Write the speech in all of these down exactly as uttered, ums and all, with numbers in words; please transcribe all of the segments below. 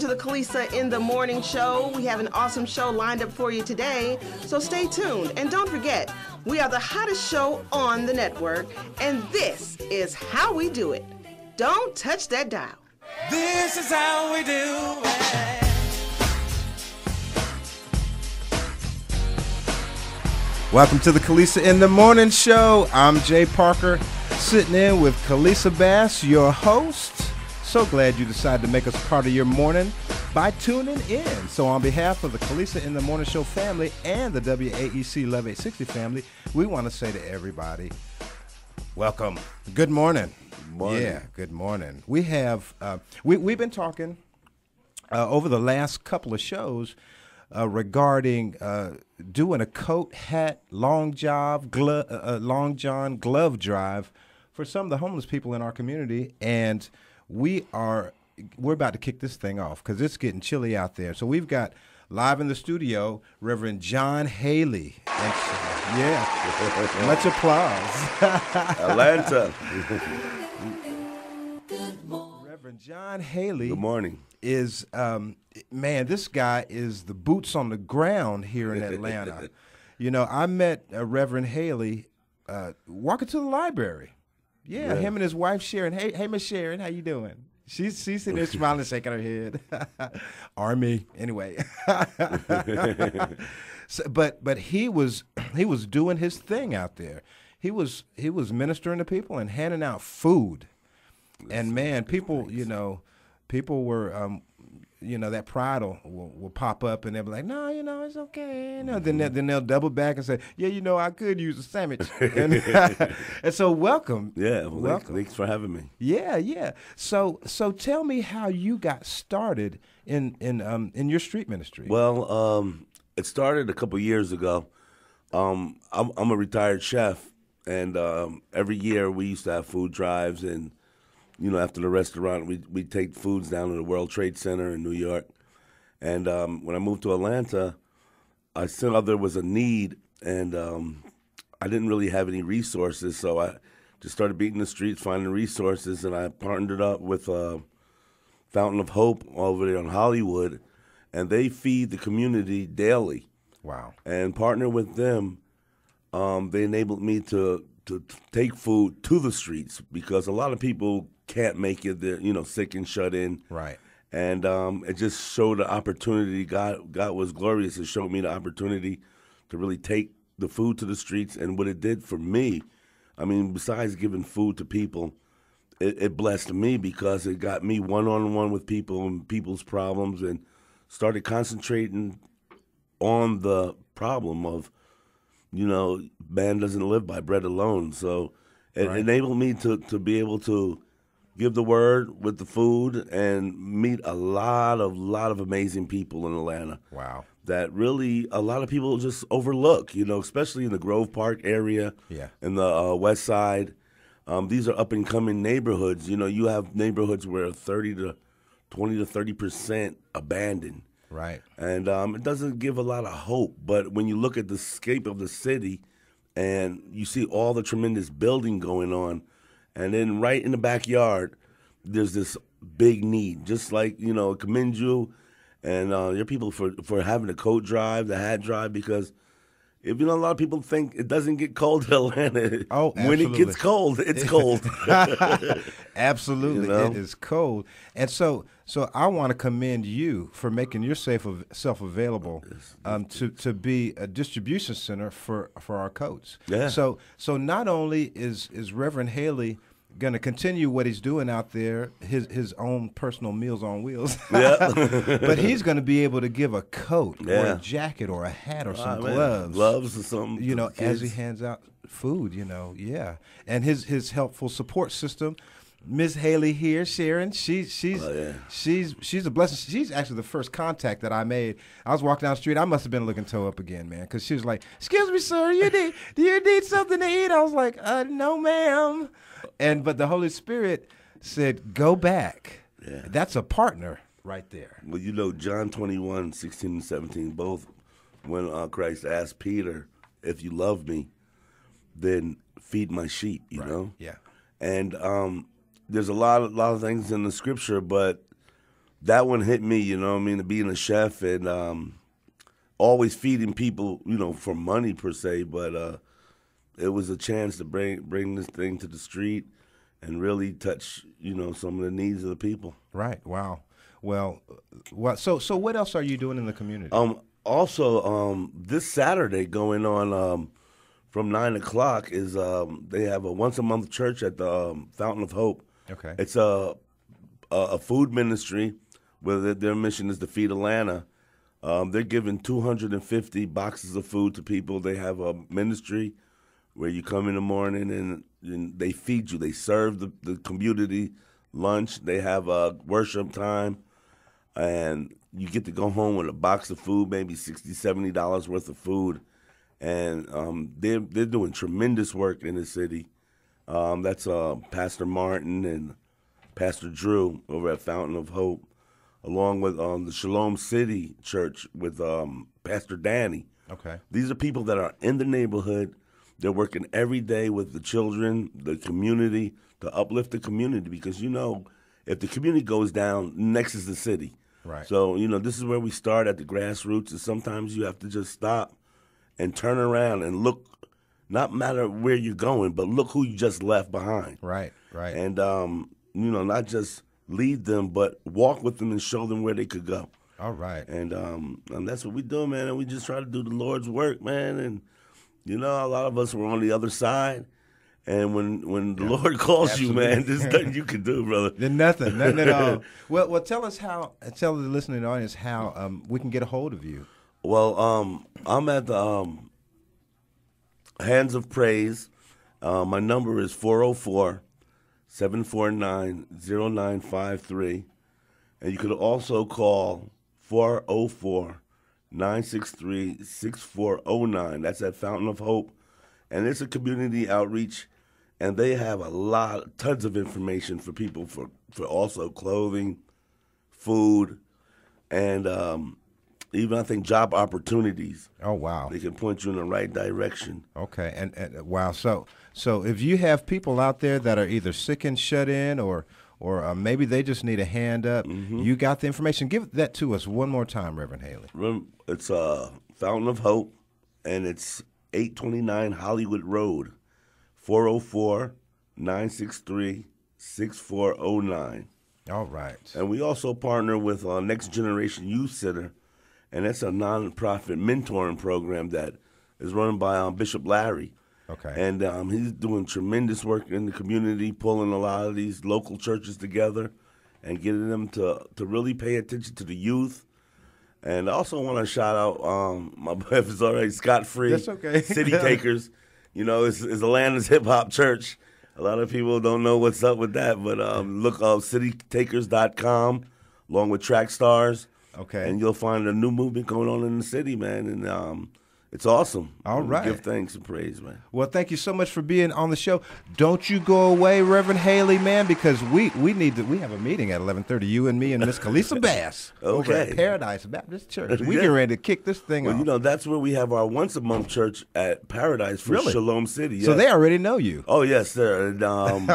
To the Kelissa in the Morning Show. We have an awesome show lined up for you today, so stay tuned. And don't forget, we are the hottest show on the network, and this is how we do it. Don't touch that dial. This is how we do it. Welcome to the Kelissa in the Morning Show. I'm Jay Parker, sitting in with Kelissa Bass, your host. So glad you decided to make us part of your morning by tuning in. So on behalf of the Kelissa in the Morning Show family and the W A E C love eight sixty family, we want to say to everybody, welcome. Good morning. Good morning. Yeah, good morning. We have, uh, we, we've been talking uh, over the last couple of shows uh, regarding uh, doing a coat, hat, long, job, glo uh, long john glove drive for some of the homeless people in our community, and We are, we're about to kick this thing off because it's getting chilly out there. So we've got live in the studio, Reverend John Haley. And, yeah, much applause. Atlanta. Reverend John Haley. Good morning. Is, um, man, this guy is the boots on the ground here in Atlanta. You know, I met uh, Reverend Haley uh, walking to the library. Yeah, yeah, him and his wife Sharon. Hey, hey, Miss Sharon, how you doing? She's she's sitting there smiling, shaking her head. Army, anyway. so, but but he was he was doing his thing out there. He was he was ministering to people and handing out food. And man, people, you know, people were, um, you know, that pride will, will, will pop up and they'll be like, no, you know, it's okay. No, mm-hmm. then, they'll, then they'll double back and say, yeah, you know, I could use a sandwich. And, and so welcome. Yeah, well, welcome. Thanks for having me. Yeah, yeah. So so tell me how you got started in, in, um, in your street ministry. Well, um, it started a couple years ago. Um, I'm, I'm a retired chef, and um, every year we used to have food drives and, you know, after the restaurant, we we take foods down to the World Trade Center in New York. And um, when I moved to Atlanta, I saw there was a need, and um, I didn't really have any resources, so I just started beating the streets, finding resources, and I partnered up with uh, Fountain of Hope over there in Hollywood, and they feed the community daily. Wow. And partner with them, um, they enabled me to, to take food to the streets because a lot of people can't make it, they're, you know, sick and shut in. Right. And um, it just showed the opportunity. God God was glorious. It showed me the opportunity to really take the food to the streets. And what it did for me, I mean, besides giving food to people, it, it blessed me because it got me one-on-one with people and people's problems and started concentrating on the problem of, you know, man doesn't live by bread alone. So it right. enabled me to, to be able to give the word with the food and meet a lot of lot of amazing people in Atlanta. Wow. That really a lot of people just overlook, you know, especially in the Grove Park area. Yeah. And the uh, West Side. Um, these are up-and-coming neighborhoods. You know, you have neighborhoods where thirty to twenty to thirty percent abandoned. Right. And um, it doesn't give a lot of hope. But when you look at the scape of the city and you see all the tremendous building going on, and then right in the backyard, there's this big need. Just like, you know, commend you and uh, your people for, for having the coat drive, the hat drive, because If you know, a lot of people think it doesn't get cold in Atlanta. Oh, absolutely. When it gets cold, it's cold. Absolutely, you know? It is cold. And so, so I want to commend you for making yourself self available um, to to be a distribution center for for our coats. Yeah. So, so not only is is Reverend Haley going to continue what he's doing out there, his his own personal Meals on Wheels. Yep. But he's going to be able to give a coat, yeah, or a jacket or a hat or oh, some man. gloves. Gloves or something. You know, as he hands out food, you know, yeah. And his, his helpful support system. Miss Haley here, Sharon, she, she's, oh, yeah. she's, she's a blessing. She's actually the first contact that I made. I was walking down the street. I must have been looking toe up again, man, because she was like, excuse me, sir, you need, do you need something to eat? I was like, uh, no, ma'am. And but the Holy Spirit said, go back. Yeah. That's a partner right there. Well, you know, John twenty-one, sixteen and seventeen, both when uh, Christ asked Peter, if you love me, then feed my sheep, you right. know? Yeah. And um, there's a lot, lot of things in the scripture, but that one hit me, you know what I mean, being a chef and um, always feeding people, you know, for money per se, but uh, it was a chance to bring bring this thing to the street and really touch, you know, some of the needs of the people. Right. Wow. Well, well so so what else are you doing in the community? Um, also, um, this Saturday going on um, from nine o'clock is um, they have a once-a-month church at the um, Fountain of Hope. Okay. It's a, a, a food ministry where their, their mission is to feed Atlanta. Um, they're giving two hundred fifty boxes of food to people. They have a ministry where you come in the morning and, and they feed you. They serve the, the community lunch. They have a worship time. And you get to go home with a box of food, maybe sixty dollars, seventy dollars worth of food. And um, they're, they're doing tremendous work in the city. Um, that's uh, Pastor Martin and Pastor Drew over at Fountain of Hope, along with um, the Shalom City Church with um, Pastor Danny. Okay. These are people that are in the neighborhood. They're working every day with the children, the community, to uplift the community because, you know, if the community goes down, next is the city. Right. So, you know, this is where we start at the grassroots, and sometimes you have to just stop and turn around and look, not matter where you're going, but look who you just left behind. Right, right. And, um, you know, not just lead them, but walk with them and show them where they could go. All right. And, um, and that's what we do, man, and we just try to do the Lord's work, man, and you know, a lot of us were on the other side, and when when the yeah, Lord calls absolutely. you, man, there's nothing you can do, brother. There's nothing, nothing at all. Well, well, tell us how. Tell the listening audience how um, we can get a hold of you. Well, um, I'm at the um, Hands of Praise. Uh, my number is four oh four, seven four nine, oh nine five three, and you could also call four oh four. nine six three, six four oh nine. That's at Fountain of Hope. And it's a community outreach, and they have a lot, tons of information for people for, for also clothing, food, and um, even, I think, job opportunities. Oh, wow. They can point you in the right direction. Okay. And, and wow. So, so if you have people out there that are either sick and shut in or or uh, maybe they just need a hand up. Mm-hmm. You got the information. Give that to us one more time, Reverend Haley. It's uh, Fountain of Hope, and it's eight twenty-nine Hollywood Road, four oh four, nine six three, six four oh nine. All right. And we also partner with uh, Next Generation Youth Center, and that's a nonprofit mentoring program that is run by um, Bishop Larry. Okay. And um, he's doing tremendous work in the community, pulling a lot of these local churches together and getting them to, to really pay attention to the youth. And I also want to shout out um, my boy, if it's all right, Scott Free, that's okay. City Takers. You know, it's, it's Atlanta's hip-hop church. A lot of people don't know what's up with that, but um, look up city takers dot com along with Track Stars. Okay. And you'll find a new movement going on in the city, man, and um, it's awesome. All right. Give thanks and praise, man. Well, thank you so much for being on the show. Don't you go away, Reverend Haley, man, because we, we need to, we have a meeting at eleven thirty, you and me and Miss Kelissa Bass. Okay. Over at Paradise Baptist Church. We're yeah. ready to kick this thing well, off. You know, that's where we have our once-a-month church at Paradise for really? Shalom City. Yes. So they already know you. Oh, yes, sir. And, um,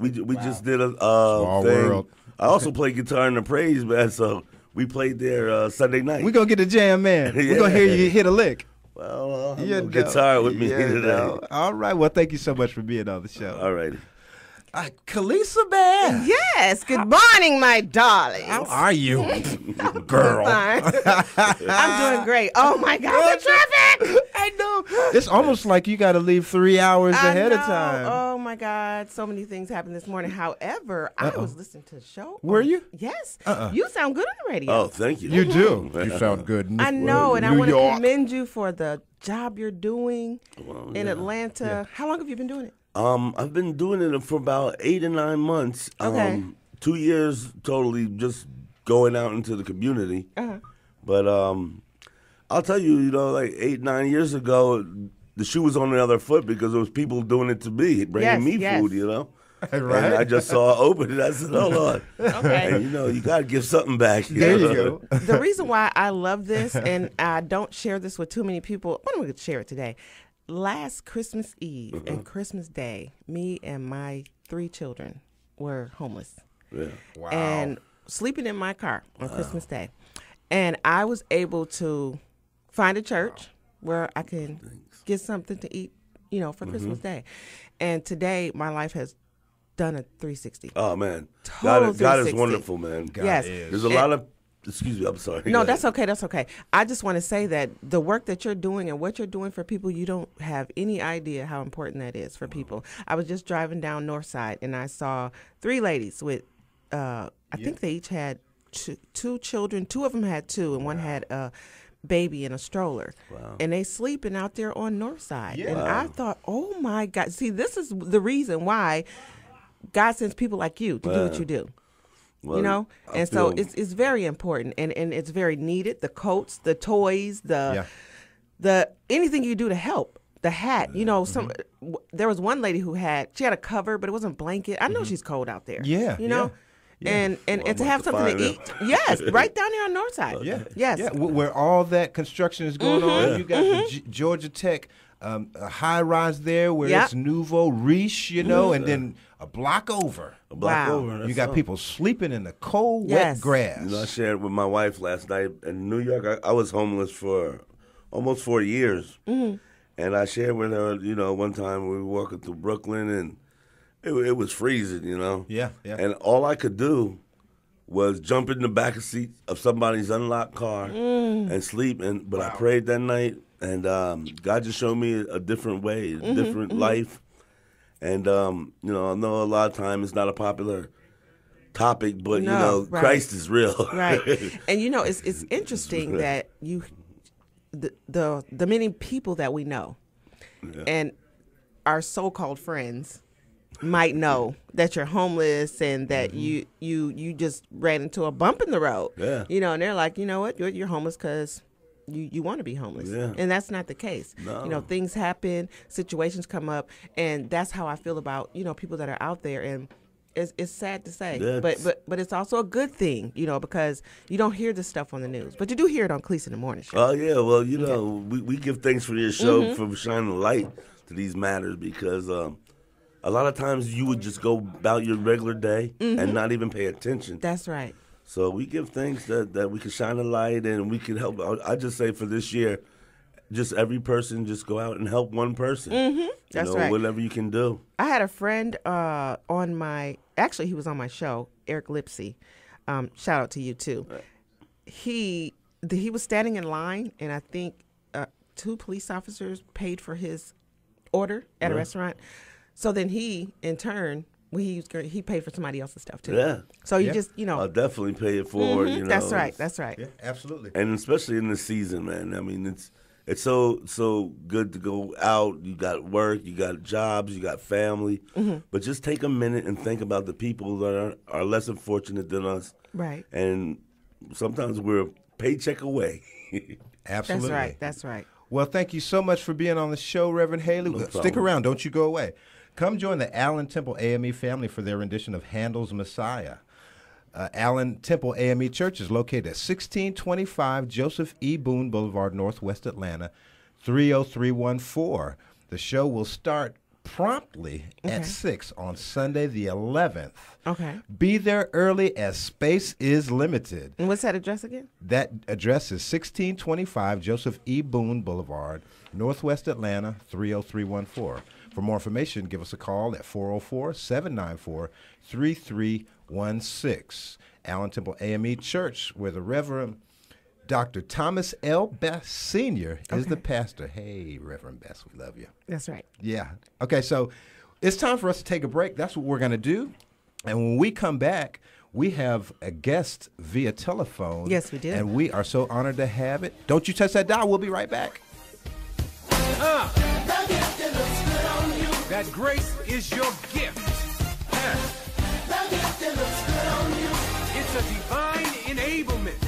we we wow. just did a uh, Small thing. World. I also play guitar in the praise, man, so we played there uh, Sunday night. We're going to get a jam, man. Yeah. We're going to hear you hit a lick. Well, I'll have guitar with me today. Know. All right. Well, thank you so much for being on the show. All right. Uh, Kelissa Bass. Yes. Good morning, my darling. How are you, girl? I'm doing great. Oh, my God. The traffic. I know. It's almost like you got to leave three hours I ahead know. of time. Oh, my God. So many things happened this morning. However, uh-oh. I was listening to the show. Were you? Yes. Uh-uh. You sound good on the radio. Oh, thank you. You do. You sound good. New, I know. Uh, and New I want to commend you for the job you're doing well, in yeah. Atlanta. Yeah. How long have you been doing it? Um, I've been doing it for about eight or nine months. Okay. Um, two years totally just going out into the community. Uh-huh. But um, I'll tell you, you know, like eight, nine years ago, the shoe was on the other foot because there was people doing it to me, bringing yes, me yes. food, you know. Right. And I just saw it open, and I said, hold on. Okay. And, you know, you got to give something back. You there know? you go. The reason why I love this, and I don't share this with too many people, I'm going to share it today. Last Christmas Eve uh-huh. and Christmas Day, me and my three children were homeless. Yeah. Wow. And sleeping in my car on wow. Christmas Day. And I was able to find a church wow. where I can Thanks. get something to eat, you know, for mm-hmm. Christmas Day. And today, my life has done a three sixty. Oh, man. Total God, is, God is wonderful, man. God yes. is. There's a and, lot of... Excuse me, I'm sorry. No, that's okay, that's okay. I just want to say that the work that you're doing and what you're doing for people, you don't have any idea how important that is for wow. people. I was just driving down Northside, and I saw three ladies with, uh, I yeah. think they each had two, two children. Two of them had two, and wow. one had a baby in a stroller. Wow. And they sleeping out there on Northside. Yeah. And wow. I thought, oh, my God. See, this is the reason why God sends people like you to wow. do what you do. Well, you know, I and so it's it's very important, and, and it's very needed. The coats, the toys, the yeah. the anything you do to help, the hat. You know, some mm-hmm. there was one lady who had she had a cover, but it wasn't a blanket. I know mm-hmm. she's cold out there. Yeah, you know, yeah. and and, well, and to have to something to them. eat. Yes, right down there on Northside. Yeah, yes, yeah. where all that construction is going mm-hmm. on. You got mm-hmm. G- Georgia Tech. Um, a high rise there where yep. it's nouveau riche, you know, yeah. and then a block over. A block wow. over. You got something. people sleeping in the cold, yes. wet grass. You know, I shared with my wife last night in New York. I, I was homeless for almost four years. Mm-hmm. And I shared with her, you know, one time we were walking through Brooklyn and it, it was freezing, you know. Yeah, yeah. And all I could do was jump in the back of seat of somebody's unlocked car mm. and sleep. And But wow. I prayed that night. And um, God just showed me a different way, a mm-hmm, different mm-hmm. life. And, um, you know, I know a lot of times it's not a popular topic, but, no, you know, right. Christ is real. Right. And, you know, it's it's interesting it's that you, the, the the many people that we know yeah. and our so-called friends might know that you're homeless and that mm-hmm. you, you, you just ran into a bump in the road. Yeah. You know, and they're like, you know what, you're, you're homeless because... You, you want to be homeless, yeah. and that's not the case. No. You know, things happen, situations come up, and that's how I feel about, you know, people that are out there. And it's, it's sad to say, that's... but but but it's also a good thing, you know, because you don't hear this stuff on the news, but you do hear it on Kelissa in the Morning Show. Oh, uh, yeah, well, you know, okay. we, we give thanks for your show mm-hmm. for shining a light to these matters because um, a lot of times you would just go about your regular day mm-hmm. and not even pay attention. That's right. So we give thanks that, that we can shine a light and we can help. I just say for this year, just every person, just go out and help one person. Mm-hmm. That's you know, right. Whatever you can do. I had a friend uh, on my, actually he was on my show, Eric Lipsy. Um, shout out to you too. Right. He he was standing in line and I think uh, two police officers paid for his order at right. a restaurant. So then he, in turn, He he paid for somebody else's stuff too. Yeah. So you yeah. just you know. I'll definitely pay it forward. Mm-hmm. You know. That's right. That's right. Yeah, absolutely. And especially in this season, man. I mean, it's it's so so good to go out. You got work. You got jobs. You got family. Mm-hmm. But just take a minute and think about the people that are, are less fortunate than us. Right. And sometimes we're a paycheck away. Absolutely. That's right. That's right. Well, thank you so much for being on the show, Reverend Haley. No Stick problem. around. Don't you go away. Come join the Allen Temple A M E family for their rendition of Handel's Messiah. Uh, Allen Temple A M E Church is located at sixteen twenty-five Joseph E. Boone Boulevard, Northwest Atlanta, three oh three one four. The show will start promptly okay. at six on Sunday the eleventh. Okay. Be there early as space is limited. And what's that address again? That address is sixteen twenty-five Joseph E. Boone Boulevard, Northwest Atlanta, three oh three one four. For more information, give us a call at four oh four, seven nine four, three three one six. Allen Temple A M E Church, where the Reverend Doctor Thomas L. Best Senior is okay. the pastor. Hey, Reverend Best, we love you. That's right. Yeah. Okay, so it's time for us to take a break. That's what we're going to do. And when we come back, we have a guest via telephone. Yes, we do. And we are so honored to have it. Don't you touch that dial. We'll be right back. Uh, that grace is your gift. Uh, it's a divine enablement.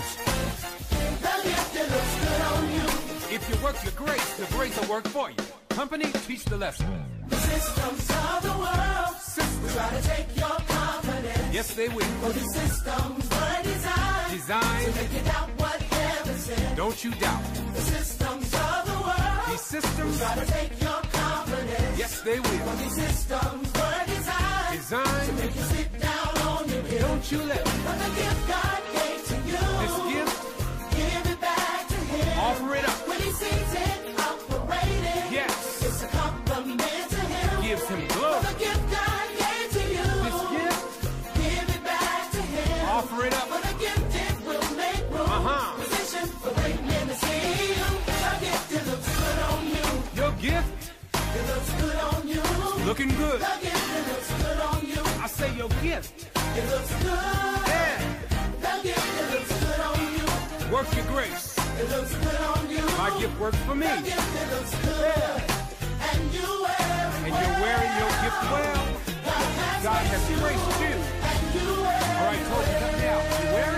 If you work your grace, the grace will work for you. Company, teach the lesson. The systems of the world system. will try to take your confidence. Yes, they will. For the systems were designed, designed to make you doubt what heaven said. Don't you doubt. The systems of the world, these systems will try to take your confidence. Yes, they will. For these systems were designed, designed to make you sit down on your hill. Don't you let them. But the gift God gave to you, this gift, give it back to Him. Offer it up. Sees it operating. Yes. It's a compliment to Him. Gives Him glory. For the gift God gave to you. This gift. Give it back to Him. Offer it up. For the gift it will make room. Uh-huh. Position for great men to see you. Your gift, it looks good on you. Your gift. It looks good on you. It's looking good. Your gift, it looks good on you. I say your gift. It looks good. Yeah. The gift, it looks good on you. Work your grace. It looks good on you. My gift works for me. Your gift, it looks good. Yeah. And you wear it and well. you're wearing your gift well. God has, God has graced you. And you wear it. All right, told you that now. You wear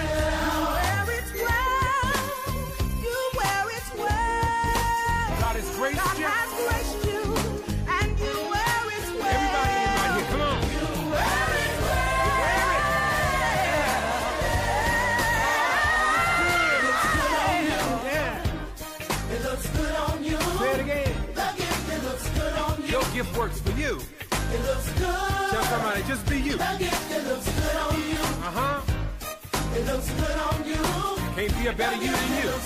it. You wear it well. You wear it well. God has graced God you. God has graced you. And you wear it well. Everybody in right here, come on. You wear it well. You wear it. Gift works for you. It looks good. Tell somebody, just be you. The gift, it looks good on you. Uh-huh. It looks good on you. Can't be a better you than you.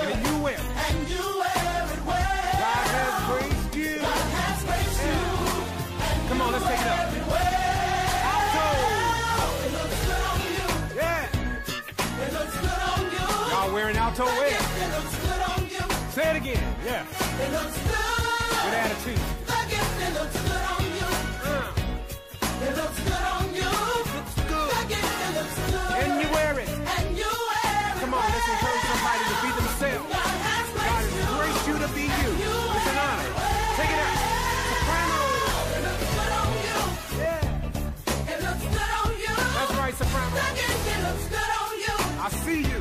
And you wear it. And you wear it well. God has graced you. God has graced yeah. you. And Come you on, let's take it up. It, well. Alto. It looks good on you. Yeah. It looks good on you. Y'all wearing alto wear. It looks good on you. Say it again. Yeah. It looks good. Good attitude. It looks good on you. Uh. It looks good on you. Looks good. The gift, it looks good. And you wear it. And you wear it. Come on, let's encourage somebody to be themselves. God has graced you. Grace you to be you. you it's an honor. It Take it out. Soprano. It looks good on you. Yeah. It looks good on you. That's right, soprano. The gift, it looks good on you. I see you.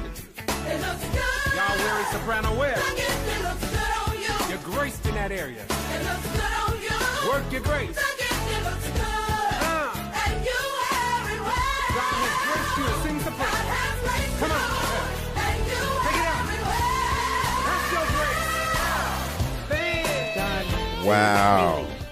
It looks good. Y'all wearing soprano wear. The gift, it looks good on you. You're graced in that area. It looks good on you. Work your grace. The gift, it looks good. Uh, and you wear it well. God has graced you to sing the praise. God has graced you. Come on. And you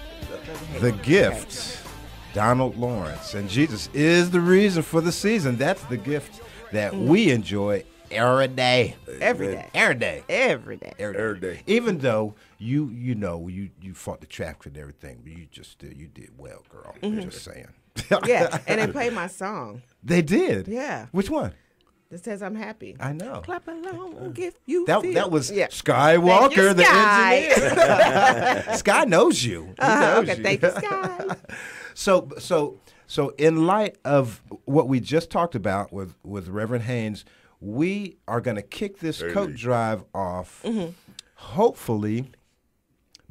Take wear it, it well. That's your grace. Thanks. Wow. The gift. Donald Lawrence. And Jesus is the reason for the season. That's the gift that mm. we enjoy every day. Every day. Every day. Every day. Every day. Every day. Even though... You you know you you fought the traffic and everything, but you just still you did well, girl. Mm-hmm. Just saying. Yeah, and they played my song. They did. Yeah. Which one? That says I'm happy. I know. Clap along, we'll give you. That feel. that was yeah. Skywalker, the Sky. engineer. Sky knows you. He uh, knows okay, you. Thank you, Sky. so so so in light of what we just talked about with with Reverend Haynes, we are going to kick this hey. coat drive off. Mm-hmm. Hopefully.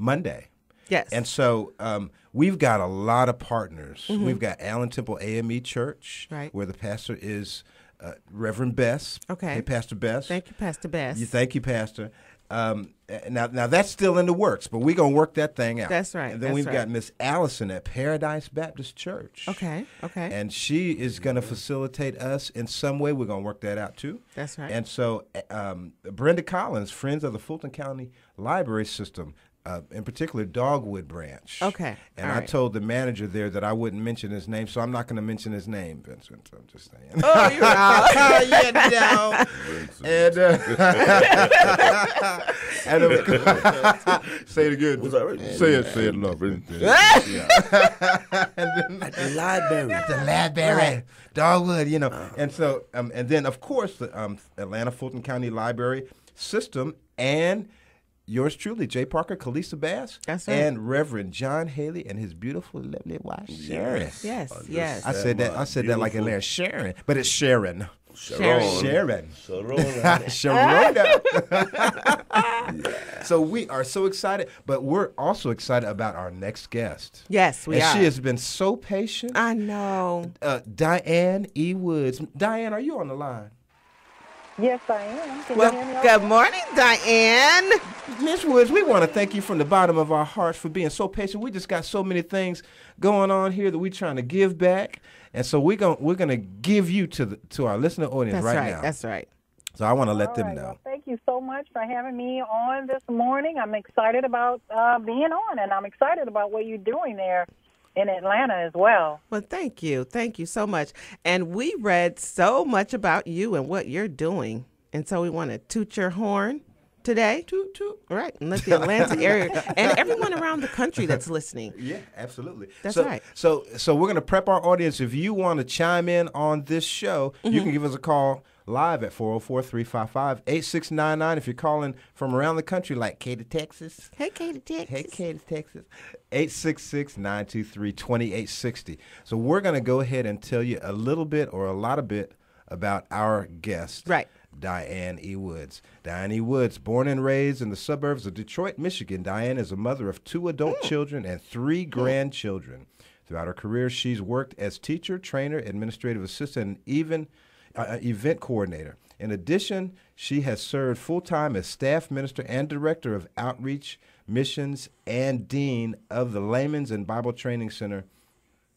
Monday. Yes. And so um, we've got a lot of partners. Mm-hmm. We've got Allen Temple A M E Church, right. where the pastor is uh, Reverend Best. Okay. Hey, Pastor Best. Thank you, Pastor Best. You, thank you, Pastor. Um, now, now, that's still in the works, but we're going to work that thing out. That's right. And then that's we've right. got Miss Allison at Paradise Baptist Church. Okay, okay. And she is going to facilitate us in some way. We're going to work that out, too. That's right. And so um, Brenda Collins, Friends of the Fulton County Library System, Uh, in particular, Dogwood Branch. Okay. And all I right. told the manager there that I wouldn't mention his name, so I'm not going to mention his name, Vincent. I'm just saying. Oh, you're out. Oh, you know. And, uh, and of course, say it again. Was right? Say it, say it, love. And then, at the library. At the library. Right. Dogwood, you know. Oh. And so, um, and then, of course, the um, Atlanta Fulton County Library System and yours truly, Jay Parker, Kelissa Bass, That's right. and Reverend John Haley and his beautiful lovely wife, Sharon. Yes, yes. I, yes. I said that. I said beautiful. that like in there, Sharon, but it's Sharon. Sharon. Sharon. Sharon. Sharon. Yeah. So we are so excited, but we're also excited about our next guest. Yes, we and are. And she has been so patient. I know. Uh, Dianne E. Woods. Dianne, are you on the line? Yes, I am. Can well, you hear me good morning, Dianne. Miz Woods, we want to thank you from the bottom of our hearts for being so patient. We just got so many things going on here that we're trying to give back, and so we're gonna we're gonna give you to the, to our listener audience right, right now. That's right. So I want to let All them right, know. Well, thank you so much for having me on this morning. I'm excited about uh, being on, and I'm excited about what you're doing there in Atlanta as well. Well, thank you. Thank you so much. And we read so much about you and what you're doing. And so we want to toot your horn today. Toot, toot. Right. And let the Atlanta area and everyone around the country that's listening. Yeah, absolutely. That's so, right. So so we're going to prep our audience. If you want to chime in on this show, mm-hmm. you can give us a call live at four oh four, three five five, eight six nine nine. If you're calling from around the country, like Katy, Texas. Hey, Katy, Texas. Hey, Katy, Texas. eight six six, nine two three, two eight six zero. So we're going to go ahead and tell you a little bit or a lot of bit about our guest, right. Dianne E. Woods. Dianne E. Woods, born and raised in the suburbs of Detroit, Michigan. Dianne is a mother of two adult mm. children and three mm. grandchildren. Throughout her career, she's worked as teacher, trainer, administrative assistant, and even Uh, event coordinator. In addition, she has served full-time as staff minister and director of outreach, missions, and dean of the Layman's and Bible Training Center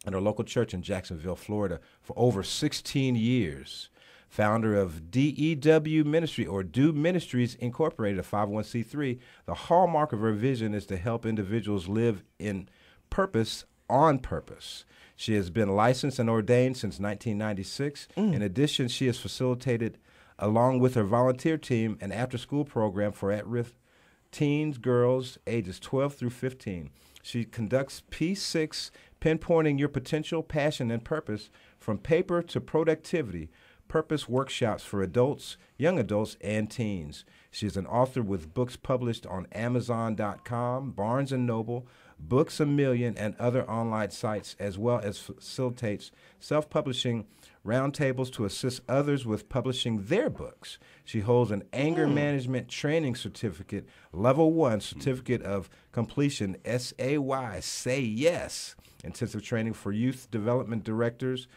at her local church in Jacksonville, Florida, for over sixteen years. Founder of D E W Ministry, or Do Ministries Incorporated, a five oh one c three, the hallmark of her vision is to help individuals live in purpose on purpose. She has been licensed and ordained since nineteen ninety-six. Mm. In addition, she has facilitated, along with her volunteer team, an after-school program for at-risk teens, girls, ages twelve through fifteen. She conducts P six, Pinpointing Your Potential, Passion, and Purpose, From Paper to Productivity, Purpose Workshops for adults, young adults, and teens. She is an author with books published on Amazon dot com, Barnes and Noble, Books A Million, and other online sites, as well as facilitates self-publishing roundtables to assist others with publishing their books. She holds an anger mm. management training certificate, level one certificate of completion, S A Y, Say Yes, intensive training for youth development directors,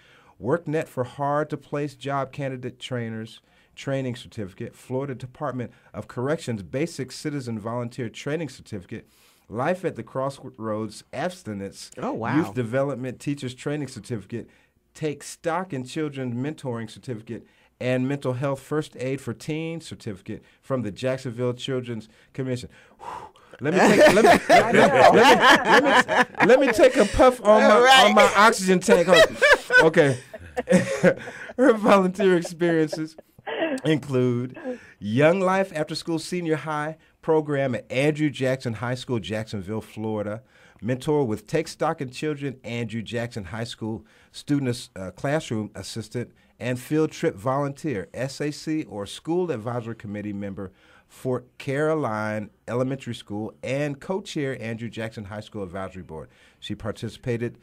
WorkNet for hard-to-place job candidate trainers, training certificate, Florida Department of Corrections Basic Citizen Volunteer Training Certificate, Life at the Crossroads Abstinence, oh, wow. Youth Development Teachers Training Certificate, Take Stock in Children Mentoring Certificate, and Mental Health First Aid for Teens Certificate from the Jacksonville Children's Commission. Whew. Let me take let me, let, me, let, me, let, me, let me take a puff on my right. on my oxygen tank. Okay. Her volunteer experiences include Young Life After School Senior High Program at Andrew Jackson High School, Jacksonville, Florida. Mentor with Take Stock in Children, Andrew Jackson High School Student uh, Classroom Assistant and Field Trip Volunteer, S A C or School Advisory Committee member, Fort Caroline Elementary School, and co-chair Andrew Jackson High School Advisory Board. She participated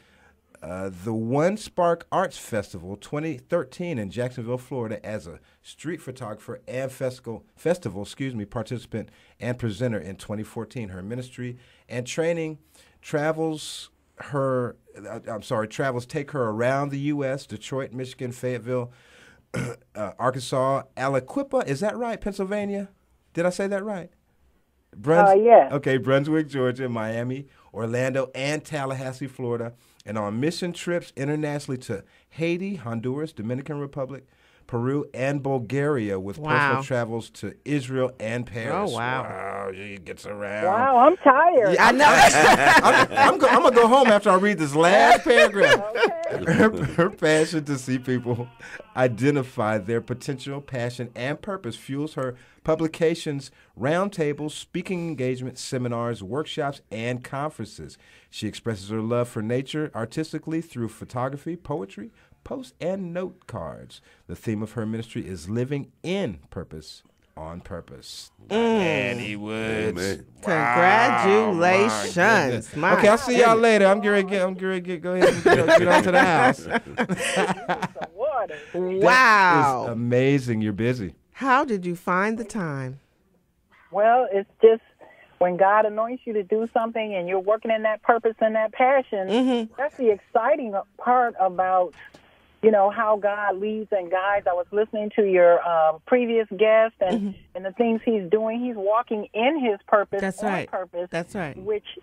Uh, the One Spark Arts Festival twenty thirteen in Jacksonville, Florida, as a street photographer and festival, festival, excuse me, participant and presenter in twenty fourteen. Her ministry and training travels her, uh, I'm sorry, travels take her around the U S, Detroit, Michigan, Fayetteville, uh, Arkansas, Aliquippa, is that right? Pennsylvania? Did I say that right? Bruns- uh, yeah. Okay, Brunswick, Georgia, Miami, Orlando, and Tallahassee, Florida, and on mission trips internationally to Haiti, Honduras, Dominican Republic, Peru, and Bulgaria with wow. personal travels to Israel and Paris. Oh, wow. Wow, she gets around. Wow, I'm tired. Yeah, I know. I'm, I'm, I'm, I'm going to go home after I read this last paragraph. Okay. Her, her passion to see people identify their potential, passion, and purpose fuels her publications, roundtables, speaking engagements, seminars, workshops, and conferences. She expresses her love for nature artistically through photography, poetry, posts, and note cards. The theme of her ministry is living in purpose, on purpose. Mm. Annie Woods. Congratulations. Wow, my my okay, I'll see y'all later. I'm going to I'm going to go ahead and get, get on to the house. Wow. That is amazing. You're busy. How did you find the time? Well, it's just when God anoints you to do something and you're working in that purpose and that passion, mm-hmm. that's the exciting part about, you know, how God leads and guides. I was listening to your um, previous guest and, mm-hmm. and the things he's doing. He's walking in his purpose. That's right. Purpose, that's right. Which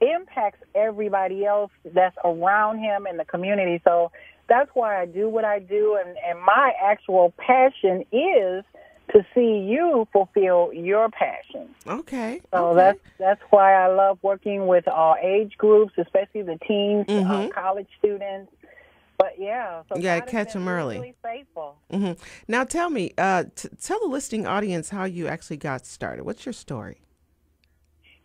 impacts everybody else that's around him in the community. So that's why I do what I do. And, and my actual passion is to see you fulfill your passion. Okay. So okay. that's that's why I love working with all age groups, especially the teens, mm-hmm. uh, college students. But yeah, so you gotta catch them early. Really faithful. Mm-hmm. Now tell me, uh, t tell the listening audience how you actually got started. What's your story?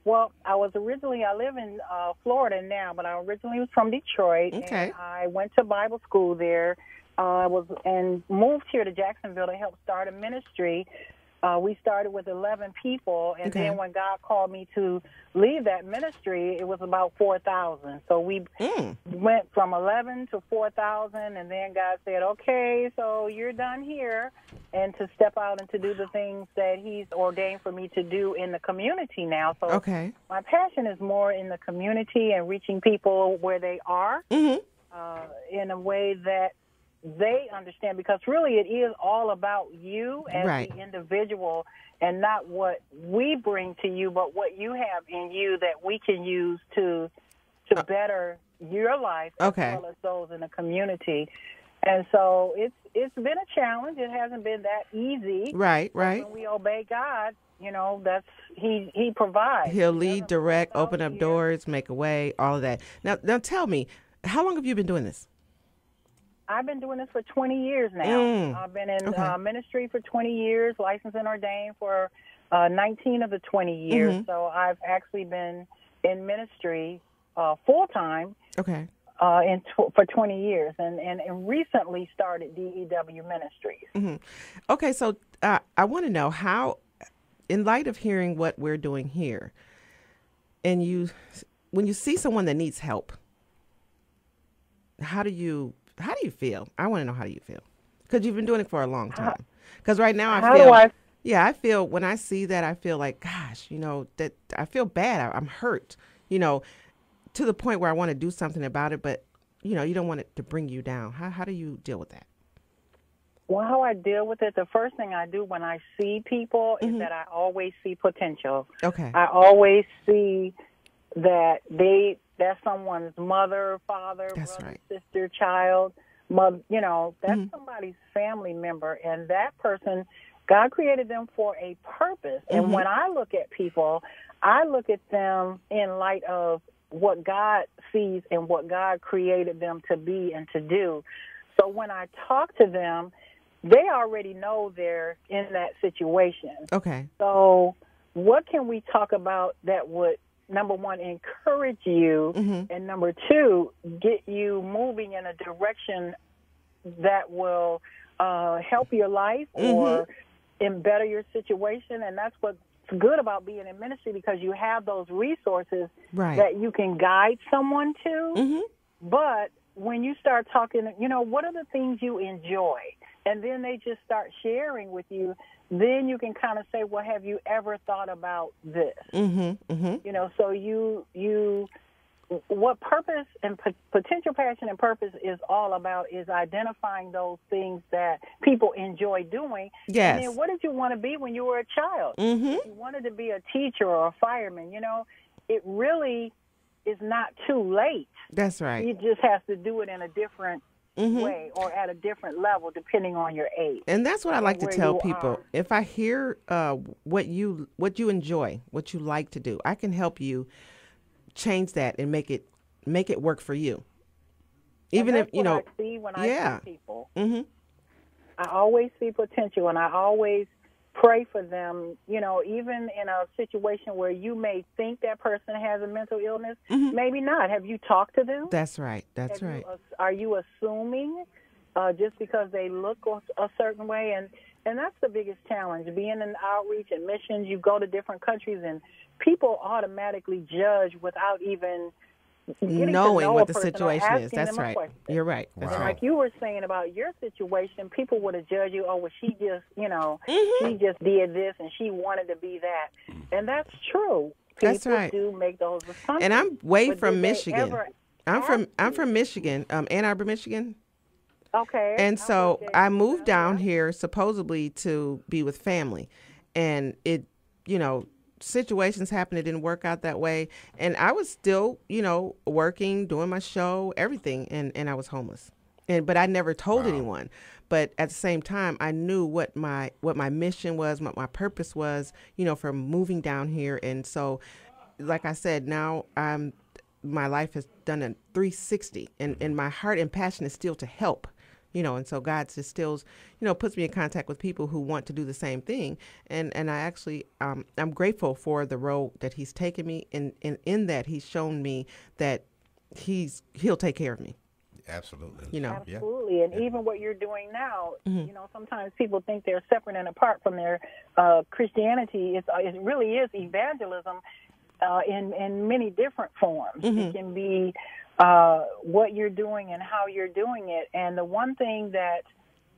Well, I was originally I live in uh, Florida now, but I originally was from Detroit. Okay. And I went to Bible school there. I uh, was and moved here to Jacksonville to help start a ministry. Uh, we started with eleven people, and okay. then when God called me to leave that ministry, it was about four thousand. So we mm. went from eleven to four thousand, and then God said, okay, so you're done here, and to step out and to do the things that he's ordained for me to do in the community now. So okay. my passion is more in the community and reaching people where they are mm-hmm. uh, in a way that they understand, because really it is all about you as right. the individual, and not what we bring to you, but what you have in you that we can use to to better your life okay. as well as those in the community. And so it's it's been a challenge. It hasn't been that easy. Right, right. When we obey God, you know, that's he he provides. He'll lead, he direct, open up here. doors, make a way, all of that. Now, now tell me, how long have you been doing this? I've been doing this for twenty years now. Mm. I've been in okay. uh, ministry for twenty years, licensed and ordained for uh, nineteen of the twenty years. Mm-hmm. So I've actually been in ministry uh, full-time okay. uh, in tw for twenty years, and, and, and recently started D E W Ministries. Mm-hmm. Okay, so uh, I want to know how, in light of hearing what we're doing here, and you, when you see someone that needs help, how do you... How do you feel? I want to know how you feel, because you've been doing it for a long time. Because right now I how feel, do I? yeah, I feel when I see that, I feel like, gosh, you know, that I feel bad. I, I'm hurt, you know, to the point where I want to do something about it. But, you know, you don't want it to bring you down. How, how do you deal with that? Well, how I deal with it, the first thing I do when I see people mm-hmm. is that I always see potential. Okay. I always see that they... That's someone's mother, father, that's brother, right. sister, child, mother, you know, that's mm-hmm. somebody's family member. And that person, God created them for a purpose. Mm-hmm. And when I look at people, I look at them in light of what God sees and what God created them to be and to do. So when I talk to them, they already know they're in that situation. Okay. So what can we talk about that would, number one, encourage you, mm-hmm. and number two, get you moving in a direction that will uh, help your life mm-hmm. or and better your situation. And that's what's good about being in ministry, because you have those resources right. that you can guide someone to. Mm-hmm. But when you start talking, you know, what are the things you enjoy? And then they just start sharing with you. Then you can kind of say, well, have you ever thought about this? Mm-hmm, mm-hmm. You know, so you, you, what purpose and po potential passion and purpose is all about is identifying those things that people enjoy doing. Yes. And then what did you want to be when you were a child? Mm-hmm. You wanted to be a teacher or a fireman. You know, it really is not too late. That's right. You just have to do it in a different mm-hmm. way or at a different level depending on your age. And that's what I like to tell people. Are. If I hear uh, what you what you enjoy, what you like to do, I can help you change that and make it make it work for you. Even if you know, I see when I yeah. see people, mm-hmm. I always see potential, and I always pray for them. You know, even in a situation where you may think that person has a mental illness, mm-hmm. maybe not. Have you talked to them? That's right. That's Have right. You, are you assuming uh, just because they look a certain way? And and that's the biggest challenge. Being in outreach and missions, you go to different countries, and people automatically judge without even. Knowing what the situation is. That's right. You're right. That's right. Like you were saying about your situation, people would have judged you, oh, well, she just, you know, mm-hmm. she just did this and she wanted to be that. And that's true. People that's right. do make those assumptions. And I'm way from Michigan. I'm from I'm from Michigan, um, Ann Arbor, Michigan. Okay. And so I moved down here supposedly to be with family. And it, you know, situations happened. It didn't work out that way. And I was still, you know, working, doing my show, everything. And, and I was homeless. And, but I never told wow. anyone. But at the same time, I knew what my, what my mission was, what my purpose was, you know, for moving down here. And so, like I said, now I'm, my life has done a three sixty and, and my heart and passion is still to help. You know, and so God just still, you know, puts me in contact with people who want to do the same thing. And and I actually, um, I'm grateful for the road that he's taken me. And, and in that, he's shown me that he's he'll take care of me. Absolutely. You know, absolutely. And yeah. even what you're doing now, mm-hmm. you know, sometimes people think they're separate and apart from their uh, Christianity. It's, it really is evangelism uh, in, in many different forms. Mm-hmm. It can be Uh, what you're doing and how you're doing it. And the one thing that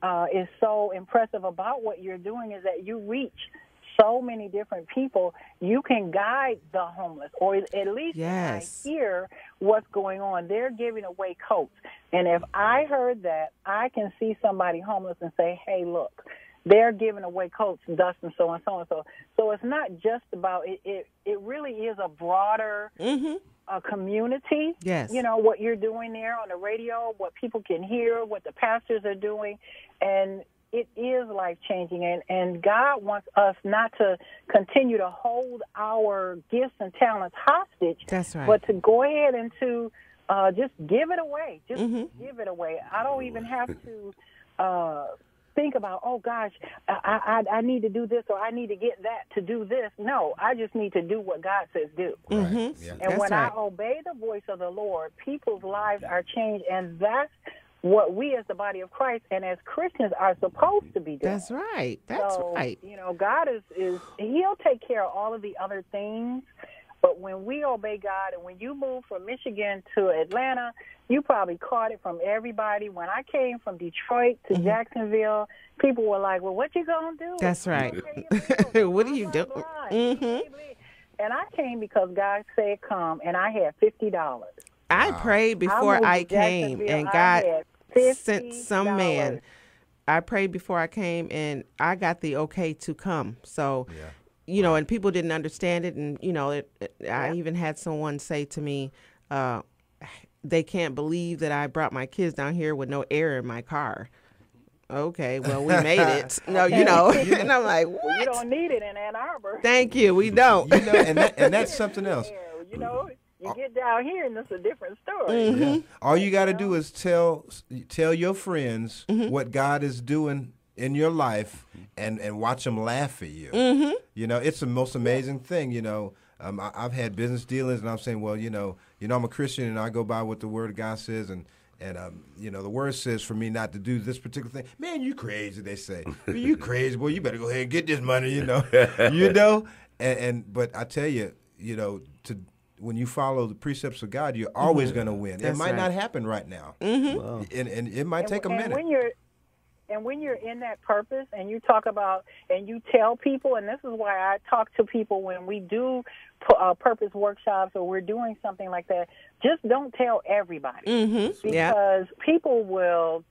uh, is so impressive about what you're doing is that you reach so many different people. You can guide the homeless, or at least yes. I hear what's going on. They're giving away coats. And if I heard that, I can see somebody homeless and say, hey, look, they're giving away coats and dust and so on, so on, so on. So it's not just about it. It, it really is a broader mm-hmm. a community, yes. you know, what you're doing there on the radio, what people can hear, what the pastors are doing. And it is life-changing. And, and God wants us not to continue to hold our gifts and talents hostage, that's right. but to go ahead and to uh, just give it away. Just mm-hmm. give it away. I don't even have to uh, think about, oh, gosh, I, I I need to do this or I need to get that to do this. No, I just need to do what God says do. Right. Mm-hmm. yeah. And that's when right. I obey the voice of the Lord, people's lives are changed. And that's what we as the body of Christ and as Christians are supposed to be doing. That's right. That's so, right. You know, God is, is, he'll take care of all of the other things. But when we obey God, and when you move from Michigan to Atlanta, you probably caught it from everybody. When I came from Detroit to mm-hmm. Jacksonville, people were like, well, what you going to do? That's right. What are you doing? Mm-hmm. And I came because God said come, and I had fifty dollars. I wow. prayed before I, I came, and God sent some man. I prayed before I came, and I got the okay to come. So. Yeah. You know, and people didn't understand it. And, you know, it, it, yeah. I even had someone say to me, uh, they can't believe that I brought my kids down here with no air in my car. Okay, well, we made it. No, you know, and I'm like, what? Well, you don't need it in Ann Arbor. Thank you. We don't. You know, and, that, and that's something else. You know, you get down here and it's a different story. Mm-hmm. Yeah. All you got to do is tell tell your friends mm-hmm. what God is doing in your life, and, and watch them laugh at you. Mm-hmm. You know, it's the most amazing thing. You know, um, I, I've had business dealings, and I'm saying, well, you know, you know, I'm a Christian, and I go by what the Word of God says, and and um, you know, the Word says for me not to do this particular thing. Man, you crazy, they say. You crazy, boy. You better go ahead and get this money. You know, you know. And, and but I tell you, you know, to. When you follow the precepts of God, you're always mm-hmm. going to win. That's it might right. not happen right now, mm-hmm. wow. and and it might and, take a and minute. When you're And when you're in that purpose and you talk about and you tell people, and this is why I talk to people when we do uh, purpose workshops or we're doing something like that, just don't tell everybody mm-hmm. because yeah. people will,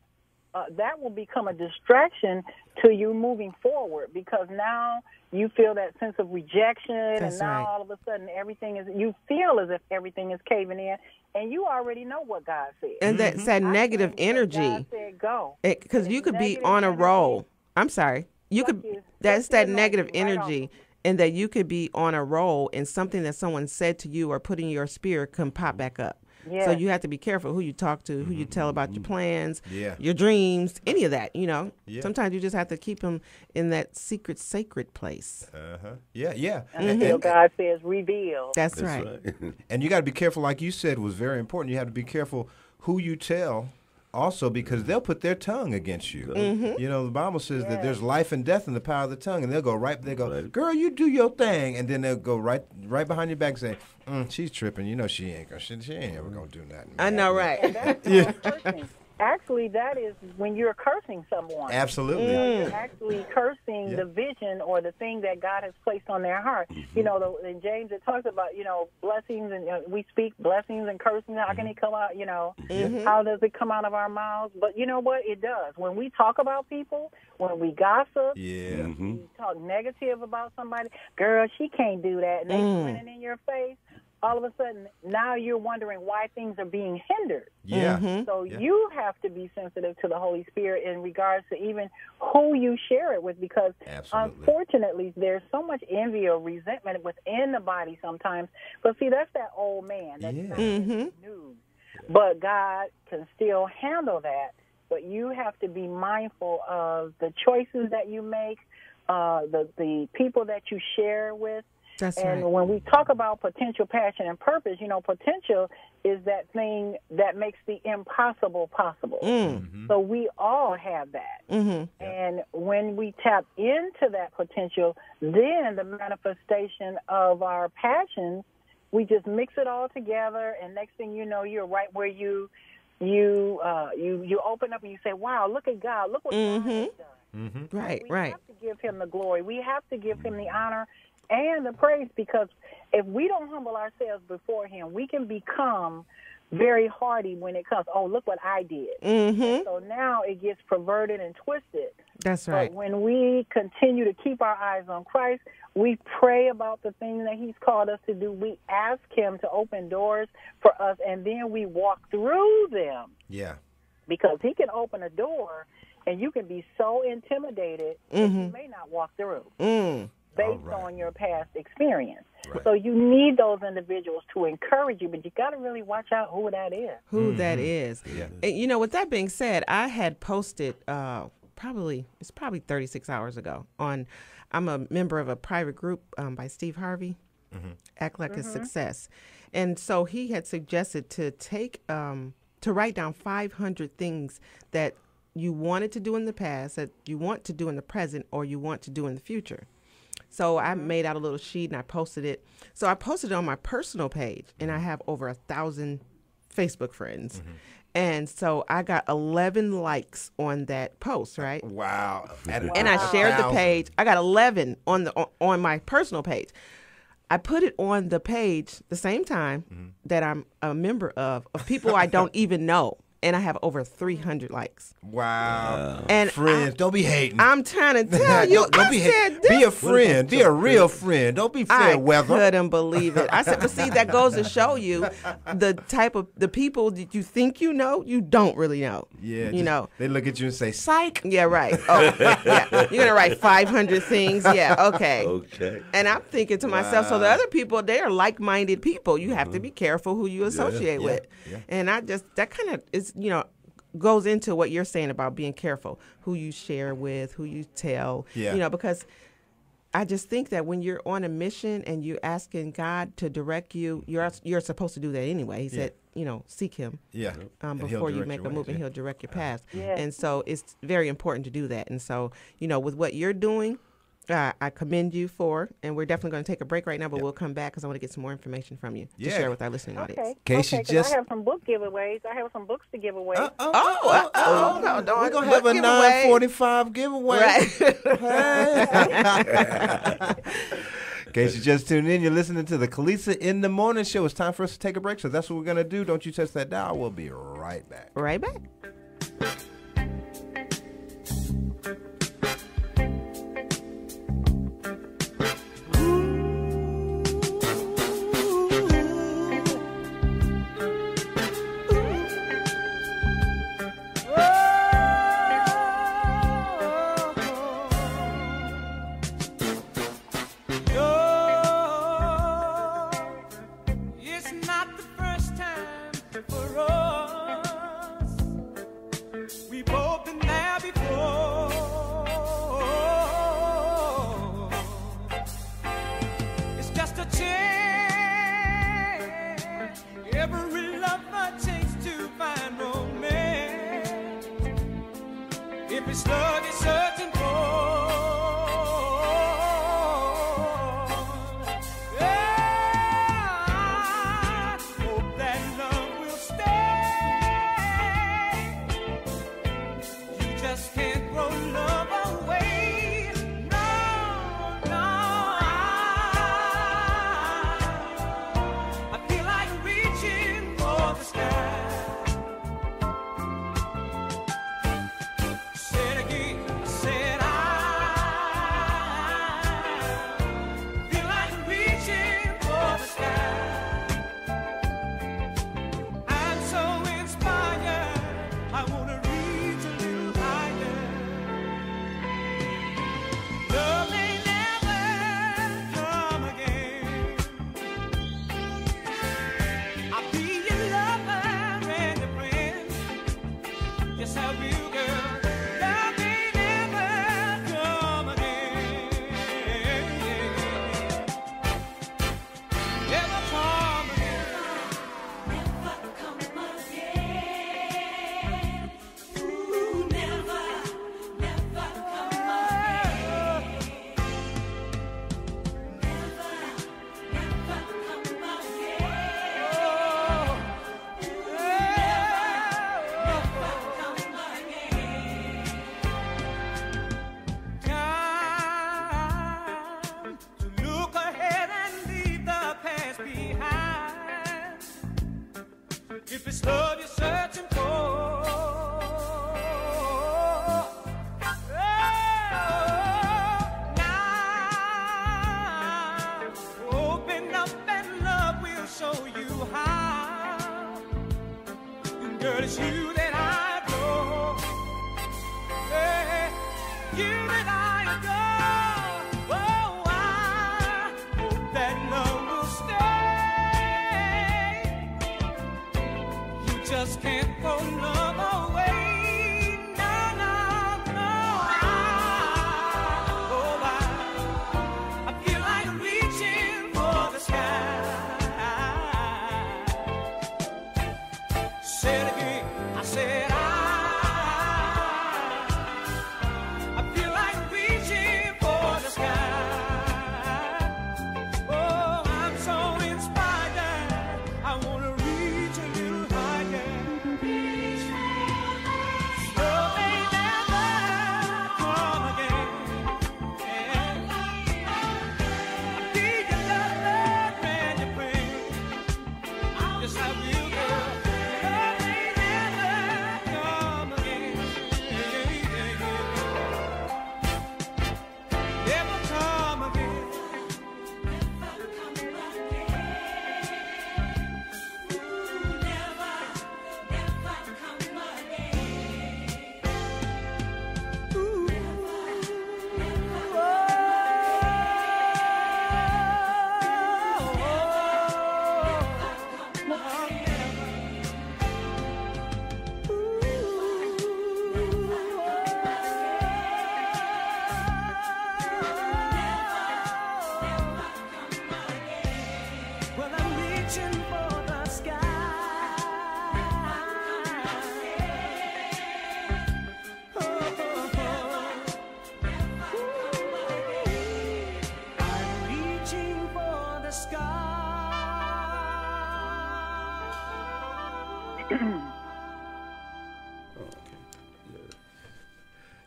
uh, that will become a distraction to you moving forward because now you feel that sense of rejection, That's and now right. all of a sudden everything is, you feel as if everything is caving in, and you already know what God said. And that's that mm-hmm. negative energy. God said go. Because you could be on a energy. roll. I'm sorry. You could. Is, that's that negative energy. Right and that you could be on a roll and something that someone said to you or put in your spirit can pop back up. Yeah. So you have to be careful who you talk to, who you tell about your plans, yeah. your dreams, any of that, you know. Yeah. Sometimes you just have to keep them in that secret, sacred place. Uh-huh. Yeah, yeah. Until and, and, God says reveal. That's, that's right. right. And you got to be careful, like you said, was very important. You have to be careful who you tell also, because they'll put their tongue against you. Mm-hmm. You know, the Bible says yeah. that there's life and death in the power of the tongue, and they'll go right, they go, girl, you do your thing, and then they'll go right right behind your back and say, mm, she's tripping, you know she ain't gonna, she, she ain't ever gonna do nothing. I know, right. And that's yeah. cursing. Actually, that is when you're cursing someone. Absolutely. Mm. You're actually cursing yeah. the vision or the thing that God has placed on their heart. Mm-hmm. You know, the, in James, it talks about, you know, blessings, and you know, we speak blessings and cursing. How can it come out, you know, mm-hmm. how does it come out of our mouths? But you know what? It does. When we talk about people, when we gossip, yeah. when mm-hmm. we talk negative about somebody, girl, she can't do that. And they mm. pointing in your face. All of a sudden, now you're wondering why things are being hindered. Yeah. Mm-hmm. So yeah. you have to be sensitive to the Holy Spirit in regards to even who you share it with, because Absolutely. unfortunately, there's so much envy or resentment within the body sometimes. But see, that's that old man. That's yeah. not mm-hmm. new. But God can still handle that. But you have to be mindful of the choices that you make, uh, the, the people that you share with. That's and right. when we talk about potential, passion, and purpose, you know, potential is that thing that makes the impossible possible. Mm-hmm. So we all have that. Mm-hmm. And when we tap into that potential, then the manifestation of our passions, we just mix it all together, and next thing you know, you're right where you you uh, you, you open up and you say, wow, look at God. Look what mm-hmm. God has done. Mm-hmm. Right, we right. We have to give him the glory. We have to give him the honor and the praise, because if we don't humble ourselves before him, we can become very hardy when it comes. Oh, look what I did. Mm-hmm. So now it gets perverted and twisted. That's right. But when we continue to keep our eyes on Christ, we pray about the things that he's called us to do. We ask him to open doors for us, and then we walk through them. Yeah. Because he can open a door, and you can be so intimidated mm-hmm. that you may not walk through. Mm. Based right. on your past experience. Right. So you need those individuals to encourage you, but you got to really watch out who that is. Who mm-hmm. that is. Yeah. And, you know, with that being said, I had posted uh, probably, it's probably thirty-six hours ago on, I'm a member of a private group um, by Steve Harvey, mm-hmm. Act Like mm-hmm. a Success. And so he had suggested to take, um, to write down five hundred things that you wanted to do in the past, that you want to do in the present, or you want to do in the future. So I made out a little sheet and I posted it. So I posted it on my personal page, and I have over a thousand Facebook friends. Mm-hmm. And so I got eleven likes on that post, right? Wow. wow. And I shared the page. I got eleven on the on, on my personal page. I put it on the page the same time mm-hmm. that I'm a member of, of people I don't even know. And I have over three hundred likes. Wow. And friends, I, don't be hating. I'm trying to tell you. don't, don't I be said this. Be a friend. Be a real friend. Don't be fair weather. I couldn't believe it. I said, but see, that goes to show you the type of, the people that you think you know, you don't really know. Yeah. You just, know. They look at you and say, psych. Yeah, right. Oh, yeah. You're going to write five hundred things. Yeah, okay. Okay. And I'm thinking to myself, wow. so the other people, they are like-minded people. You have mm-hmm. to be careful who you associate yeah, yeah, with. Yeah. And I just, that kind of is, you know, goes into what you're saying about being careful who you share with, who you tell, yeah. you know, because I just think that when you're on a mission and you're asking God to direct you, you're you're supposed to do that anyway. He yeah. said, you know, seek him yeah. um, before you make a move, way, and yeah. he'll direct your path. Yeah. And so it's very important to do that. And so, you know, with what you're doing, Uh, I commend you for, and we're definitely going to take a break right now, but yep. we'll come back because I want to get some more information from you yeah. to share with our listening okay. audience. Okay, okay, just... I have some book giveaways. I have some books to give away. Uh, oh, oh, oh, oh, oh, no, no. We're going to have a nine forty-five giveaway. Right. In case you just tuned in, you're listening to the Kelissa in the Morning Show. It's time for us to take a break, so that's what we're going to do. Don't you touch that dial. We'll be right back. Right back. Every lover takes to find romance. If it's love, it's certain for.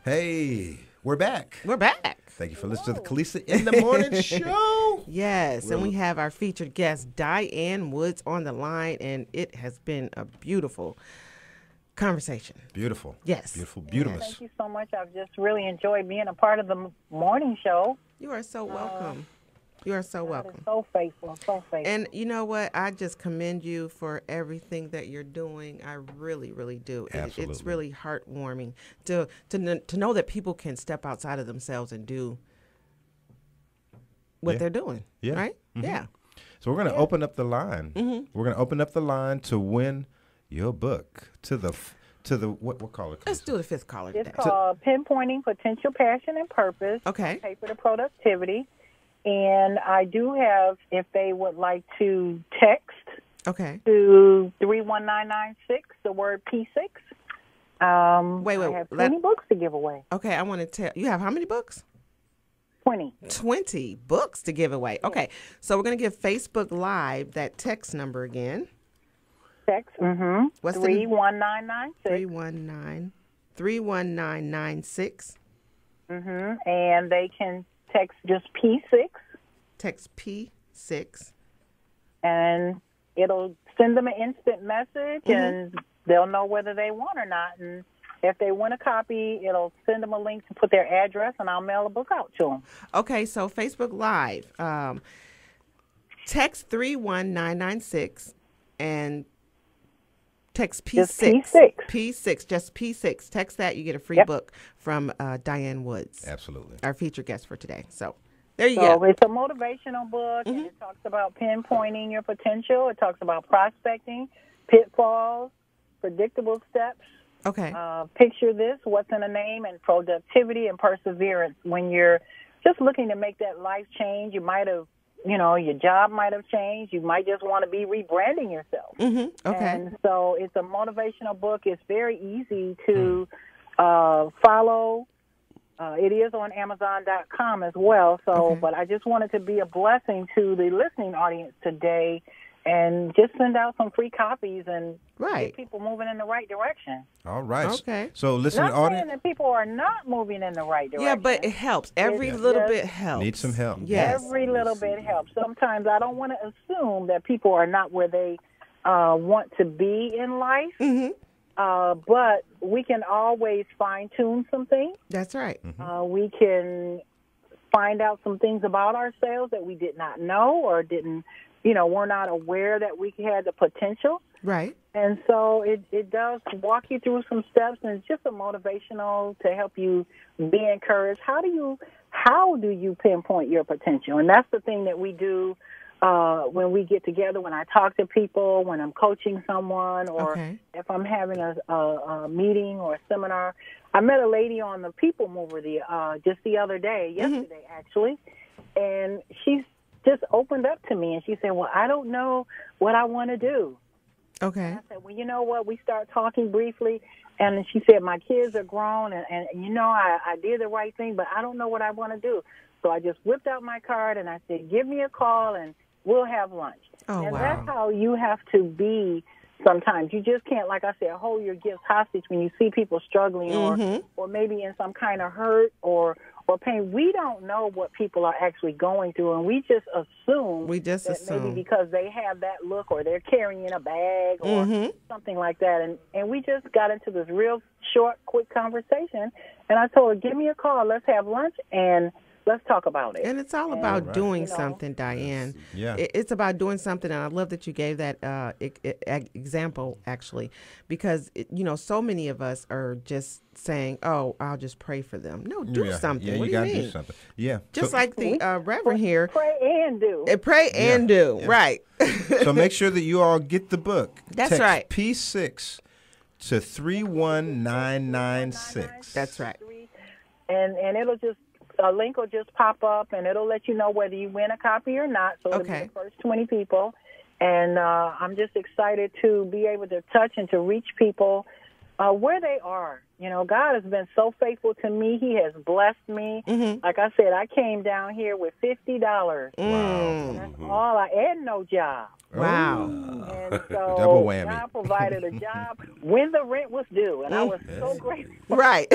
Hey, we're back. We're back. Thank you for listening Whoa. to the Kelissa in the Morning Show. Yes, really? And we have our featured guest, Dianne Woods, on the line, and it has been a beautiful conversation. Beautiful. Yes. Beautiful, beautiful. Yes. Thank you so much. I've just really enjoyed being a part of the morning show. You are so welcome. Uh, you are so welcome. So faithful, so faithful. And you know what? I just commend you for everything that you're doing. I really, really do. Absolutely. It, it's really heartwarming to to to know that people can step outside of themselves and do what yeah. they're doing. Yeah. Right? Mm-hmm. Yeah. So we're going to yeah. open up the line. Mm-hmm. We're going to open up the line to win your book to the to the what what caller? Let's do the fifth caller. It's called so, Pinpointing Potential, Passion, and Purpose. Okay. Paper to Productivity, and I do have if they would like to text Okay. To three one nine nine six, the word P six. Um, wait, wait. I have twenty that, books to give away. Okay, I want to tell you have how many books? twenty. twenty books to give away. Okay, so we're going to give Facebook Live that text number again. Text. Mm-hmm. What's the three one nine nine six. three one nine three one nine nine six. Mm-hmm. And they can text just P six. Text P six. And it'll send them an instant message, mm-hmm. and they'll know whether they want or not. And if they want a copy, it'll send them a link to put their address, and I'll mail a book out to them. Okay, so Facebook Live. Um, text three one nine nine six and text P six. Just P six. P six, just P six. Text that, you get a free yep. book from uh, Dianne Woods. Absolutely. Our featured guest for today. So there you so go. It's a motivational book, mm-hmm. and it talks about pinpointing your potential. It talks about prospecting, pitfalls, predictable steps. Okay. Uh, picture this, what's in a name, and productivity and perseverance. When you're just looking to make that life change, you might have, you know, your job might have changed. You might just want to be rebranding yourself. Mm-hmm. Okay. And so it's a motivational book. It's very easy to uh, follow. Uh, it is on Amazon dot com as well. So, okay. But I just wanted to be a blessing to the listening audience today. And just send out some free copies and right. get people moving in the right direction. All right. Okay. So listen, not audience. That people are not moving in the right direction. Yeah, but it helps. Every it's little bit helps. Need some help. Yes. Every little bit helps. Sometimes I don't want to assume that people are not where they uh, want to be in life. Mm-hmm. Uh, but we can always fine tune some things. That's right. Mm-hmm. Uh, we can find out some things about ourselves that we did not know or didn't. You know, we're not aware that we had the potential. Right. And so it, it does walk you through some steps, and it's just a motivational to help you be encouraged. How do you how do you pinpoint your potential? And that's the thing that we do uh, when we get together, when I talk to people, when I'm coaching someone, or okay. if I'm having a, a, a meeting or a seminar. I met a lady on the People Mover the uh, just the other day, yesterday mm-hmm. actually, and she's just opened up to me, and she said, well, I don't know what I want to do. Okay. And I said, well, you know what? We start talking briefly, and she said, my kids are grown, and, and you know, I, I did the right thing, but I don't know what I want to do. So I just whipped out my card, and I said, give me a call, and we'll have lunch. Oh, and wow. that's how you have to be sometimes. You just can't, like I said, hold your gifts hostage when you see people struggling mm-hmm. or, or maybe in some kind of hurt or or pain. We don't know what people are actually going through, and we just assume we just that assume. Maybe because they have that look or they're carrying a bag or mm-hmm. something like that. And, and we just got into this real short, quick conversation, and I told her, give me a call, let's have lunch, and let's talk about it. And it's all about and, right. doing you know, something, Dianne. Yeah. It, it's about doing something, and I love that you gave that uh, e- e- example, actually, because, it, you know, so many of us are just saying, oh, I'll just pray for them. No, do yeah. something. Yeah, what you do you mean? Do something. Yeah. Just so, like the uh, Reverend here. Pray and do. Uh, pray yeah. and do, yeah. right. So make sure that you all get the book. That's Text right. P six to three one nine nine six. That's right. And, and it'll just... A link will just pop up, and it'll let you know whether you win a copy or not. So it'll okay. be the first twenty people. And uh, I'm just excited to be able to touch and to reach people uh, where they are. You know, God has been so faithful to me. He has blessed me. Mm-hmm. Like I said, I came down here with fifty dollars. Wow. Mm-hmm. That's all I and no job. Wow. And so double whammy. God provided a job when the rent was due, and I was yes. so grateful. Right.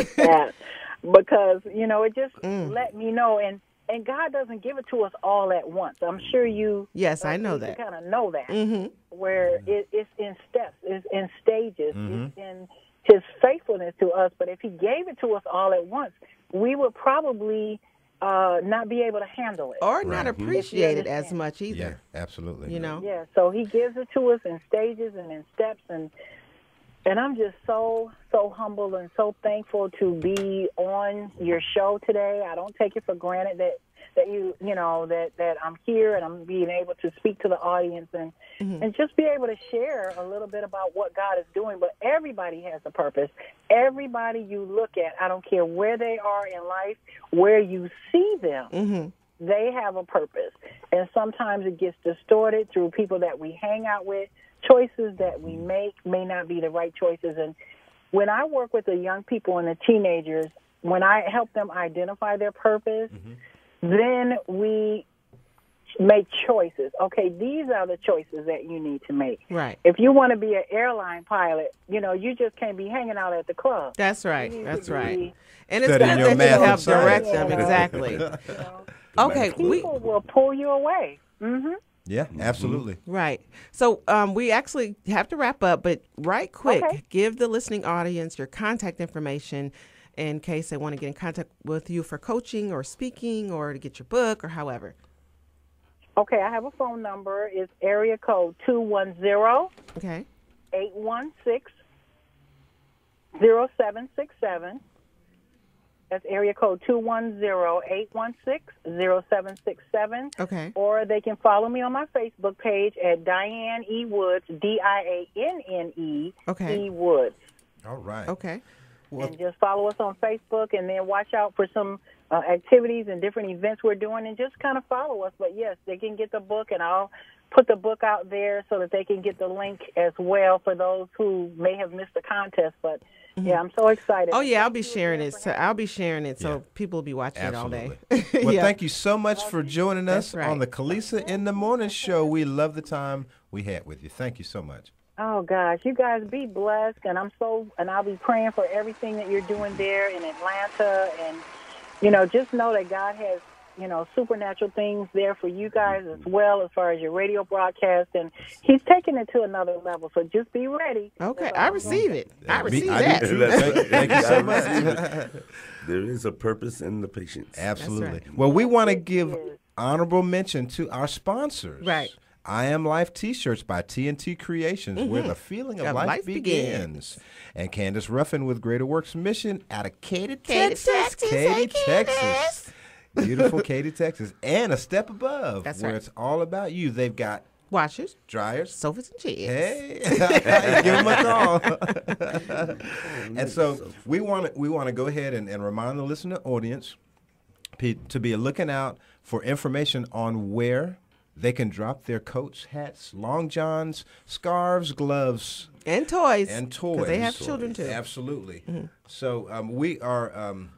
Because, you know, it just mm. let me know. And, and God doesn't give it to us all at once. I'm sure you yes, uh, I know that. kind of know that, mm-hmm. where mm-hmm. It, it's in steps, it's in stages, mm-hmm. it's in his faithfulness to us. But if he gave it to us all at once, we would probably uh, not be able to handle it. Or right. not appreciate it as much either. Yeah, absolutely. You know? Yeah, so he gives it to us in stages and in steps and And I'm just so, so humble and so thankful to be on your show today. I don't take it for granted that, that you, you know, that, that I'm here and I'm being able to speak to the audience and, mm-hmm. and just be able to share a little bit about what God is doing. But everybody has a purpose. Everybody you look at, I don't care where they are in life, where you see them, mm-hmm. They have a purpose, and sometimes it gets distorted through people that we hang out with. Choices that we make may not be the right choices. And when I work with the young people and the teenagers, when I help them identify their purpose, mm-hmm. then we make choices. Okay, these are the choices that you need to make. Right. If you want to be an airline pilot, you know, you just can't be hanging out at the club. That's right. That's right. And it's good that you have direction. Yeah. Exactly. You know, okay. People we, will pull you away. Mm-hmm. Yeah, absolutely. Right. So um, we actually have to wrap up, but right quick, okay. give the listening audience your contact information in case they want to get in contact with you for coaching or speaking or to get your book or however. Okay, I have a phone number. It's area code two one zero, okay, eight one six, zero seven six seven. That's area code two one zero, eight one six, zero seven six seven. Okay. Or they can follow me on my Facebook page at Dianne E. Woods, D I A N N E, okay. E. Woods. All right. Okay. Well, and just follow us on Facebook, and then watch out for some uh, activities and different events we're doing, and just kind of follow us. But, yes, they can get the book, and I'll put the book out there so that they can get the link as well for those who may have missed the contest, but... Mm-hmm. Yeah, I'm so excited. Oh, yeah, I'll be sharing it. So I'll be sharing it so yeah. people will be watching Absolutely. It all day. Well, yeah. thank you so much for joining us right. on the Kelissa in the Morning Show. We love the time we had with you. Thank you so much. Oh, gosh, you guys be blessed. And I'm so, and I'll be praying for everything that you're doing there in Atlanta. And, you know, just know that God has, you know, supernatural things there for you guys as well as far as your radio broadcast. And he's taking it to another level, so just be ready. Okay, I receive it. I receive that. Thank you so much. There is a purpose in the patience. Absolutely. Right. Well, we want to give honorable mention to our sponsors. Right. I Am Life T-shirts by T N T Creations, mm-hmm. where the feeling of life, life begins. begins. And Candace Ruffin with Greater Works Mission out of Katy, Texas. Texas. Katy, Texas. Beautiful Katy, Texas, and a step above That's where right. it's all about you. They've got washers, dryers, sofas, and chairs. Hey, give them a call. And so we want to we want to go ahead and, and remind the listening audience to be looking out for information on where they can drop their coats, hats, long johns, scarves, gloves, and toys. And toys. 'Cause they have toys. Children too. Absolutely. Mm-hmm. So um, we are um,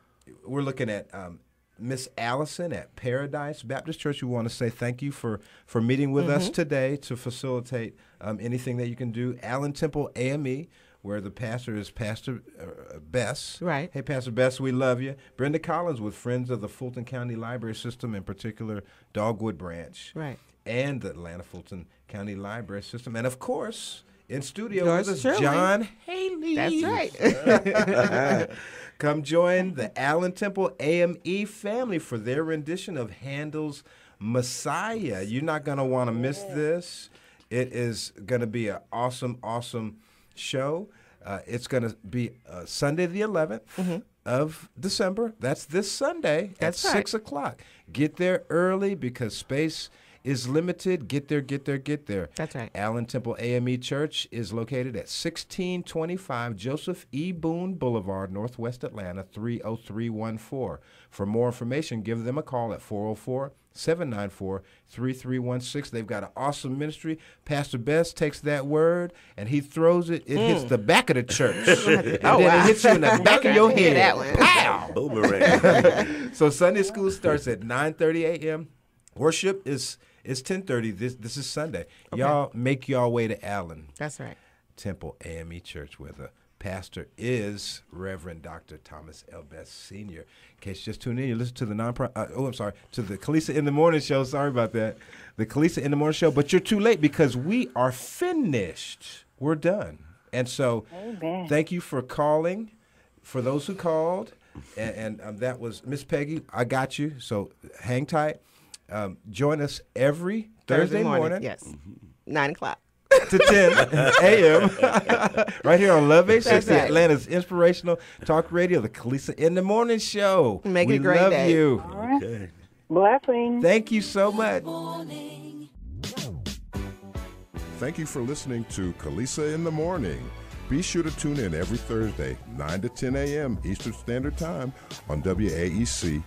we're looking at. Um, Miss Allison at Paradise Baptist Church. We want to say thank you for, for meeting with mm-hmm. us today to facilitate um, anything that you can do. Allen Temple A M E, where the pastor is Pastor uh, Bess. Right. Hey, Pastor Bess, we love you. Brenda Collins with Friends of the Fulton County Library System, in particular, Dogwood Branch. Right. And the Atlanta Fulton County Library System. And, of course... in studio Yours with us, John Haley. That's right. Come join the Allen Temple A M E family for their rendition of Handel's Messiah. You're not going to want to miss this. It is going to be an awesome, awesome show. Uh, it's going to be uh, Sunday the eleventh mm-hmm. of December. That's this Sunday That's at right. six o'clock. Get there early because space is limited. Get there, get there, get there. That's right. Allen Temple A M E Church is located at sixteen twenty-five Joseph E. Boone Boulevard, Northwest Atlanta, three oh three one four. For more information, give them a call at four oh four, seven nine four, three three one six. They've got an awesome ministry. Pastor Best takes that word, and he throws it. It mm. hits the back of the church. And oh, then wow. it hits you in the back of your head. That one. Pow! Boomerang. So Sunday school starts at nine thirty a m Worship is... It's ten thirty. This this is Sunday. Okay. Y'all make y'all way to Allen. That's right. Temple A M E Church, where the pastor is Reverend Doctor Thomas L. Best Senior In case you just tuned in, you listen to the non uh, oh, I'm sorry, to the Kelissa in the Morning Show. Sorry about that. The Kelissa in the Morning Show. But you're too late because we are finished. We're done. And so, Amen. Thank you for calling. For those who called, and, and um, that was Miss Peggy. I got you. So hang tight. Um, join us every Thursday, Thursday morning, morning. Yes, mm-hmm. nine o'clock to ten a m right here on Love eight sixty, right. Atlanta's inspirational talk radio, the Kelissa in the Morning Show. Make we it a great love day. You. All right. Okay. Blessings. Thank you so much. Thank you for listening to Kelissa in the Morning. Be sure to tune in every Thursday, nine to ten a m Eastern Standard Time on W A E C.